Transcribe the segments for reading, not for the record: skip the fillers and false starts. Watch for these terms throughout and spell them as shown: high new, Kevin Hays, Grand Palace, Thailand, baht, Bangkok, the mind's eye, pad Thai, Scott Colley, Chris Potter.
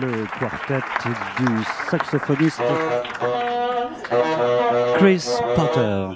le quartet du saxophoniste Chris Potter.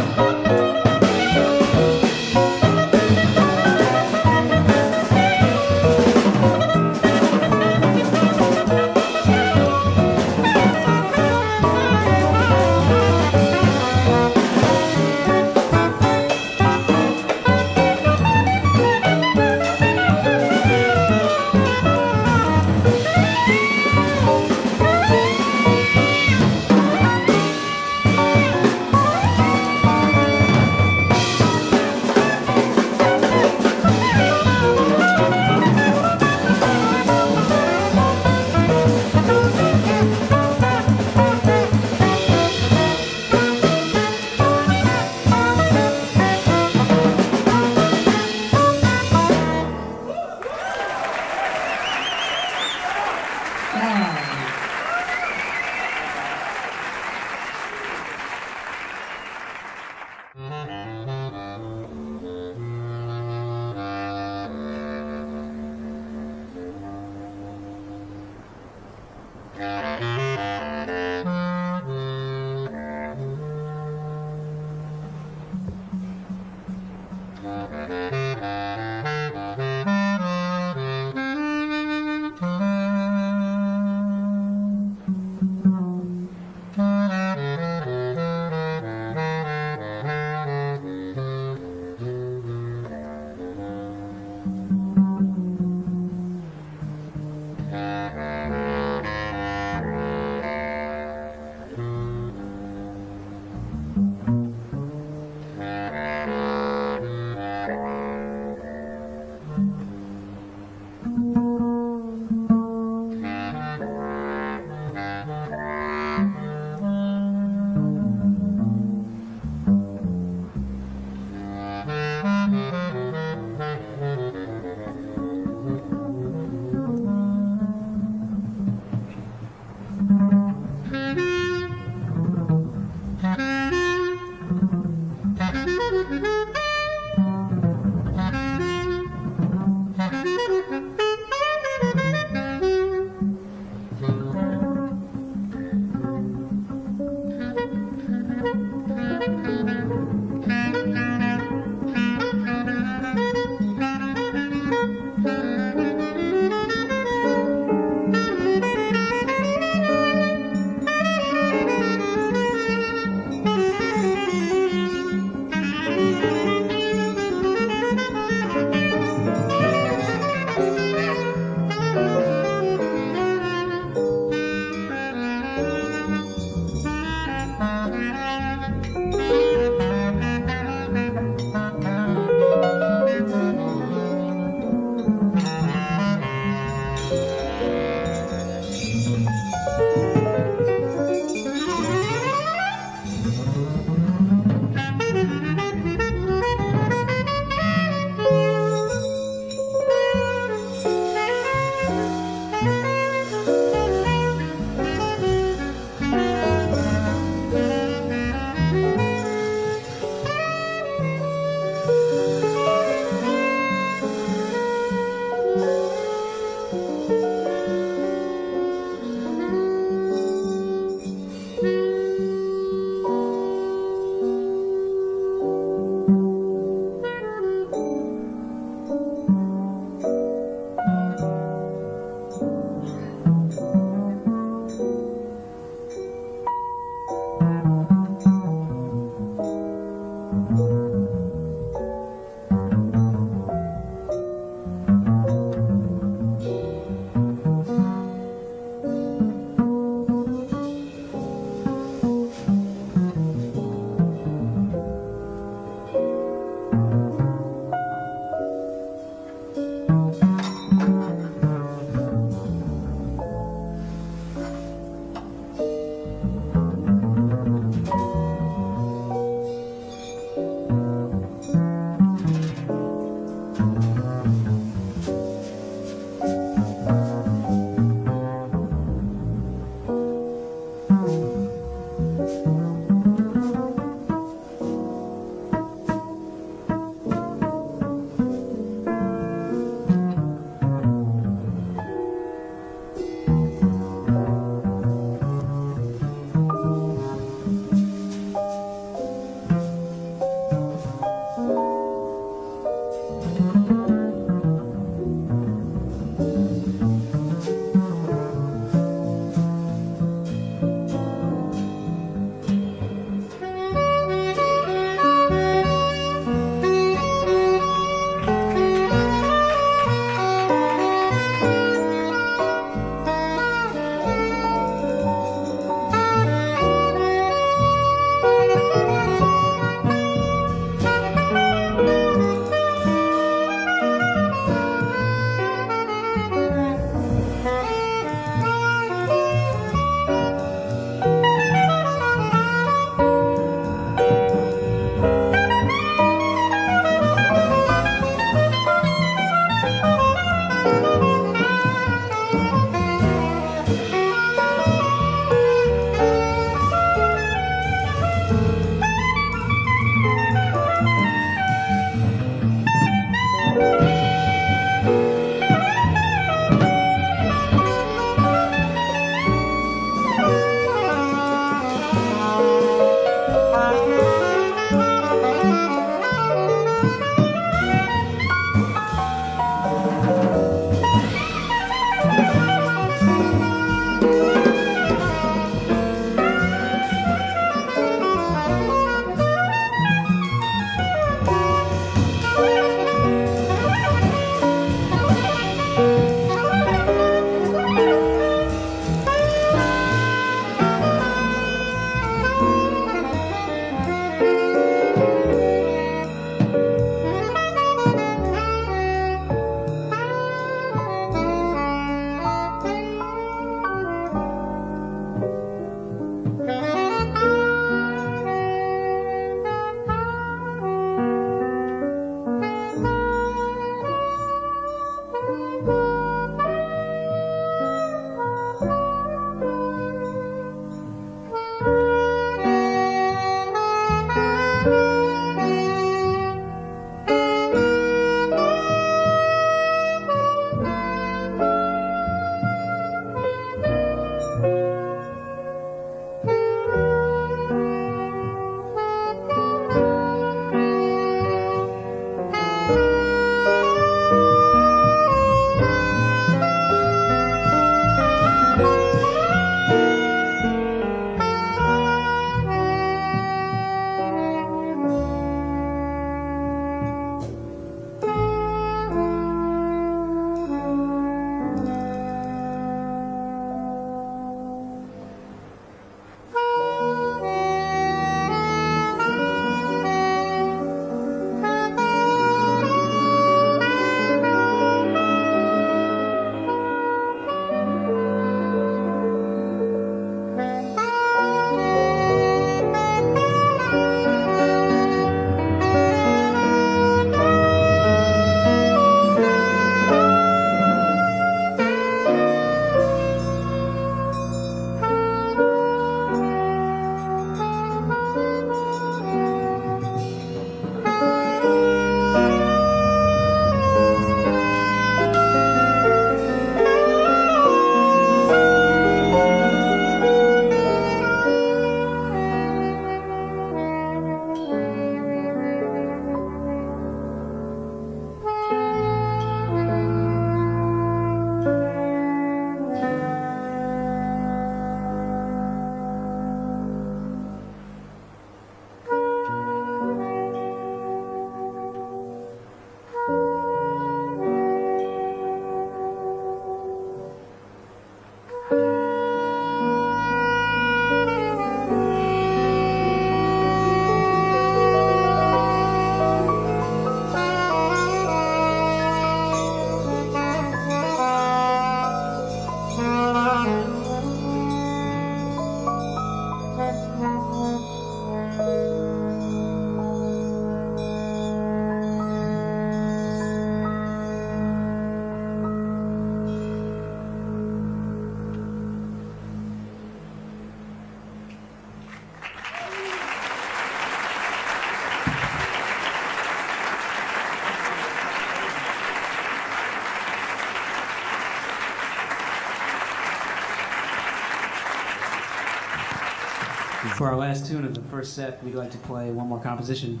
For our last tune of the first set, we'd like to play one more composition.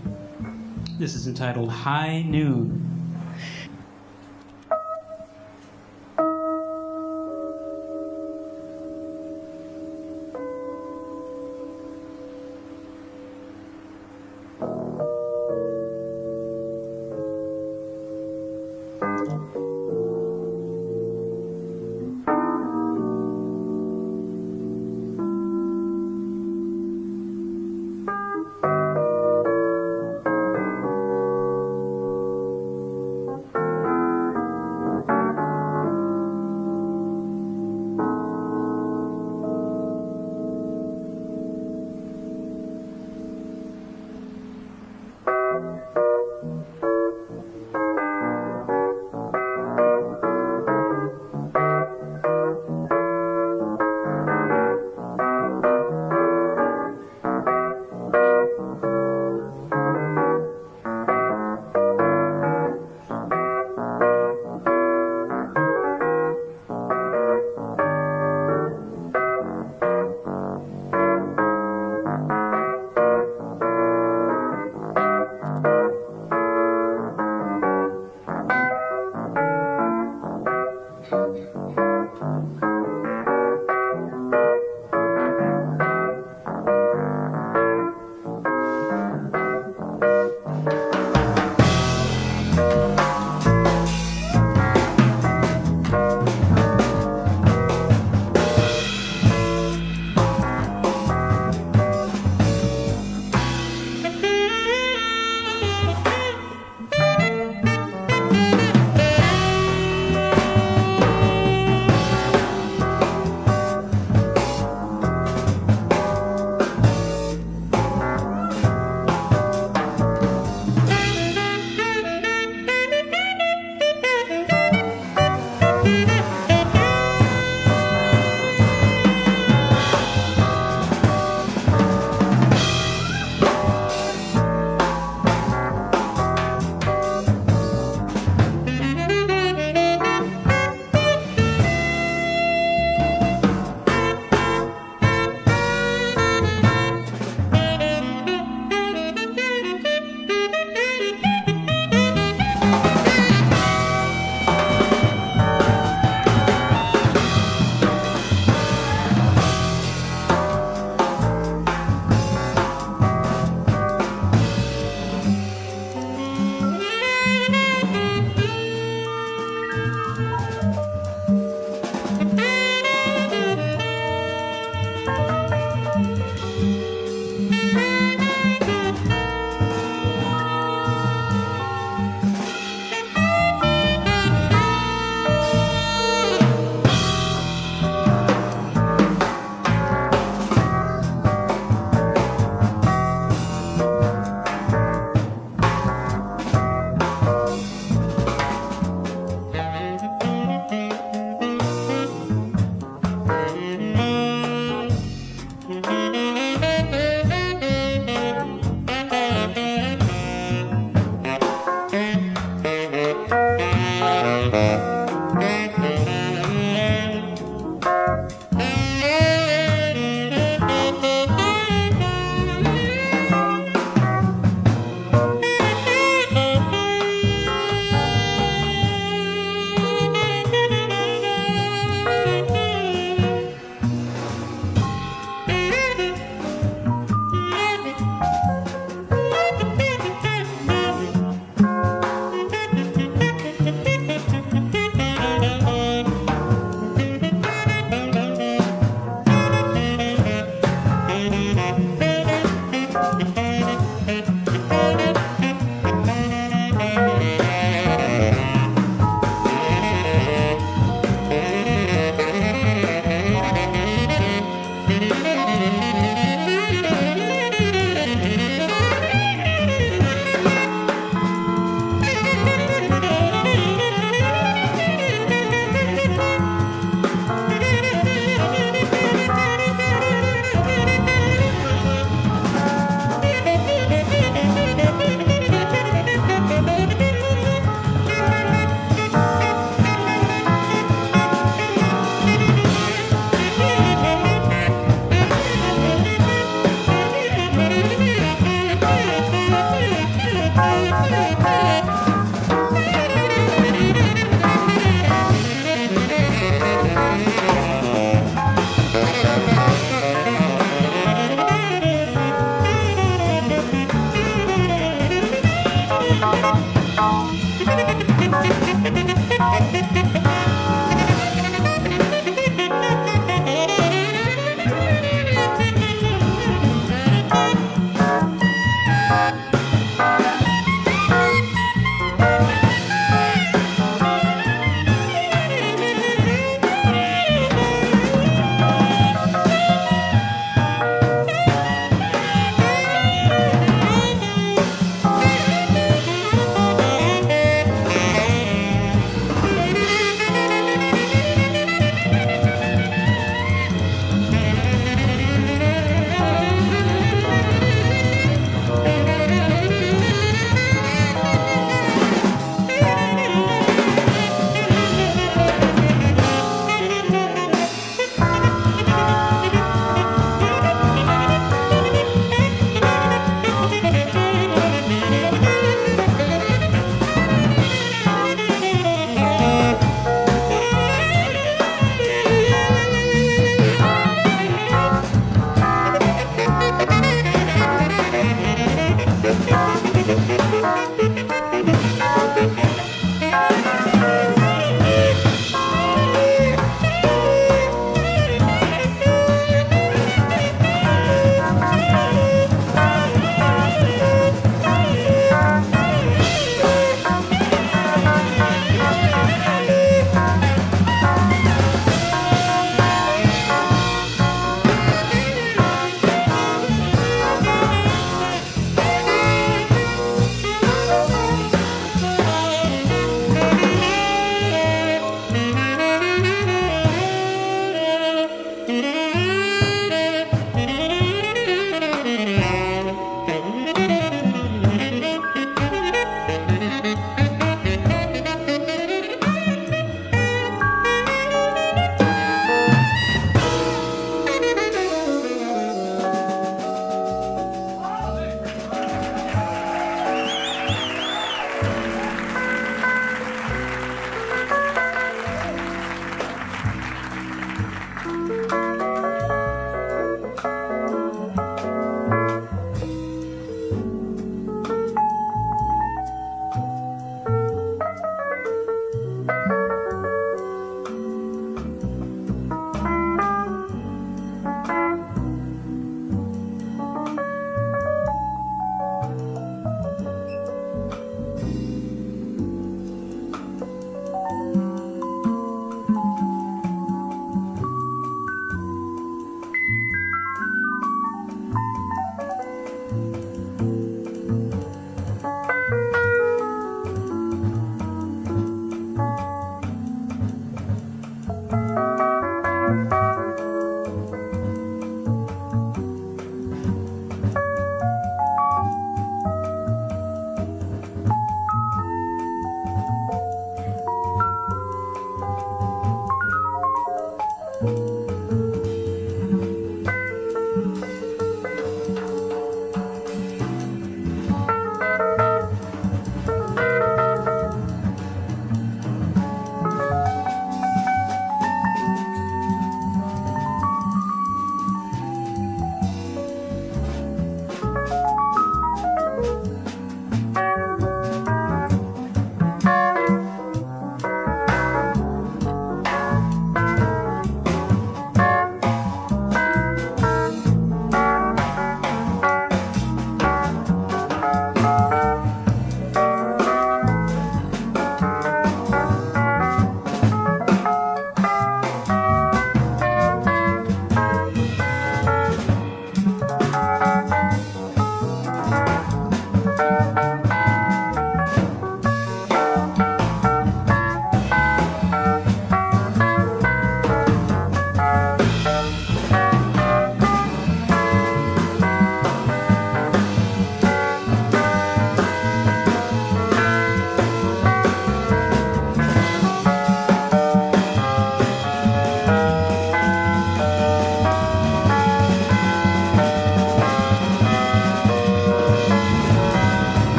This is entitled High Noon.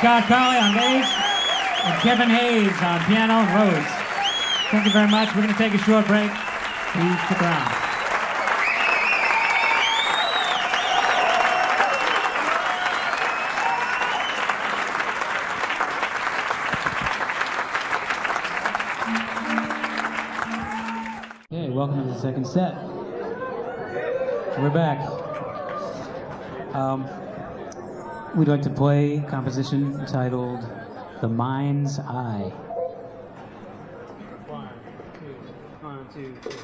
Scott Colley on bass, and Kevin Hays on piano and Rose. Thank you very much. We're going to take a short break. Please stick around. Welcome to the second set. We're back. We'd like to play a composition titled The Mind's Eye. One, two, three.